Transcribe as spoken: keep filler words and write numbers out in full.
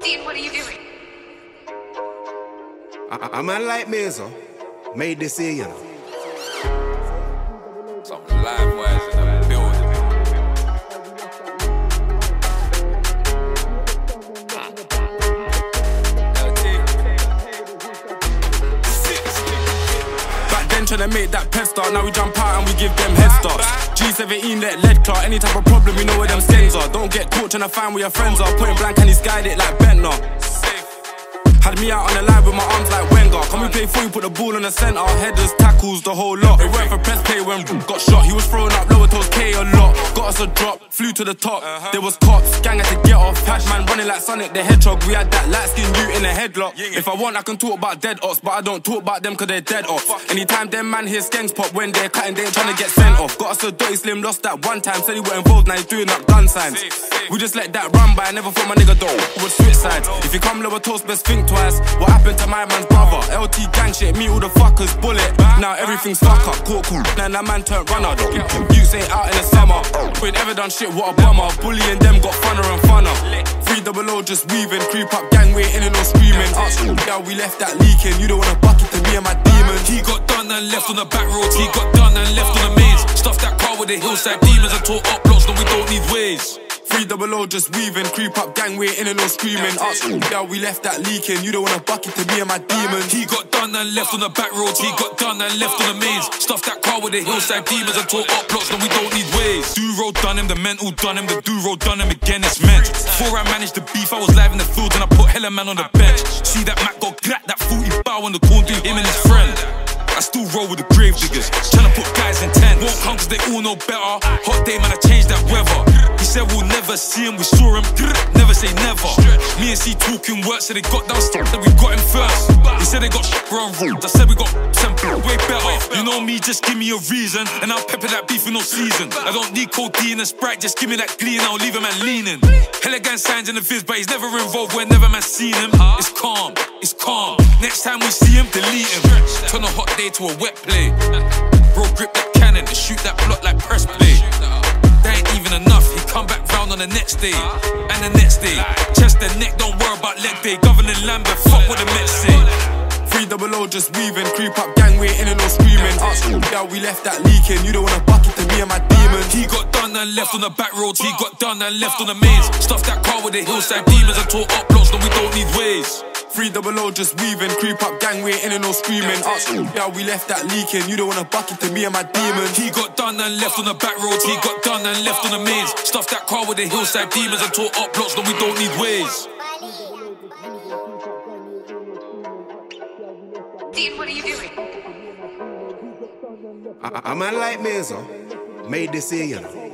Dean, what are you doing? A, a man like me, so made this here, you know. Something live-wise in the building. Ah. L T. Back then trying to make that pest start, now we jump out and we give them head starts. G seventeen let lead clot, any type of problem we know where them skins are. Don't get caught trying to find where your friends are. Point blank and he's guided like Bentner. Had me out on the line with my arms like Wenger. Can we play footy, put the ball on the centre. Headers, tackles, the whole lot. It went for press play when got shot. He was throwing up lower toes K a lot. Got us a drop, flew to the top. There was cops, gang had to get off. Hash man running like Sonic the Hedgehog. We had that light skin you in a headlock. If I want I can talk about dead ops, but I don't talk about them cause they're dead off. Anytime them man hear skanks pop, when they're cutting they ain't trying to get sent off. Got us a dirty slim, lost that one time. Said he were involved, now he's doing up gun signs. We just let that run by, I never thought my nigga though would switch sides. If you come lower toes, best think twice. What happened to my man's brother? L T gang shit, meet all the fuckers, bullet. Now everything's stuck up, caught cool. Now that man turned runner though. Youths ain't out in the summer. We ain't ever done shit, what a bummer. Bullying them got funner and funner. three double O just weaving, creep up gang, we ain't in it, no screaming. Us, now we left that leaking. You don't wanna bucket to me and my demon. He got done and left on the back roads. He got done and left on the mains. Stuffed that car with the Hillside Demons and tore up blocks, no we don't need ways. three double O just weaving, creep up gang, we ain't in it, no screaming. Us, now we left that leaking. You don't wanna bucket to me and my demon. He got done and left on the back roads. He got done and left on the mains. Stuffed that car with the Hillside Demons and tore up blocks, no we don't need ways. Do-road done him, the mental done him, the do-road done him again, it's meant. Before I managed the beef, I was live in the field and I put hella man on the bench. See that Mac got cracked, that forty bow on the corn, through him and his friend. I still roll with the grave diggers, tryna put guys in tents. Won't come cause they all know better. Hot day man, I changed that weather. He said we'll never see him, we saw him. Never say never. Me and C talking work, so they got downstairs, then we got him first. He said they got round rules, I said we got way better. You know me, just give me a reason and I'll pepper that beef with no season. I don't need codeine and Sprite, just give me that glee and I'll leave a man leaning. Hella gang signs in the viz, but he's never involved, where never man seen him. It's calm, it's calm. Next time we see him, delete him. Turn a hot day to a wet play. Bro grip that cannon and shoot that block like press play. That ain't even enough, he come back round on the next day. And the next day, chest and neck, don't worry about leg day. Governor Lambert, fuck what the Mets say. three double O just weaving, creep up gang, we ain't in it, no screaming. Us, yeah, we left that leaking. You don't wanna bucket to me and my demon. He got done and left on the back roads. He got done and left on the mains. Stuffed that car with the Hillside Demons and tore up blocks, no we don't need ways. three double O just weaving, creep up gang, we ain't in it, no screaming. Us, yeah, we left that leaking. You don't wanna bucket to me and my demon. He got done and left on the back roads. He got done and left on the mains. Stuffed that car with the Hillside Demons and tore up blocks, no we don't need ways. Dean, what are you doing? A, a man like me, so made this here, you know.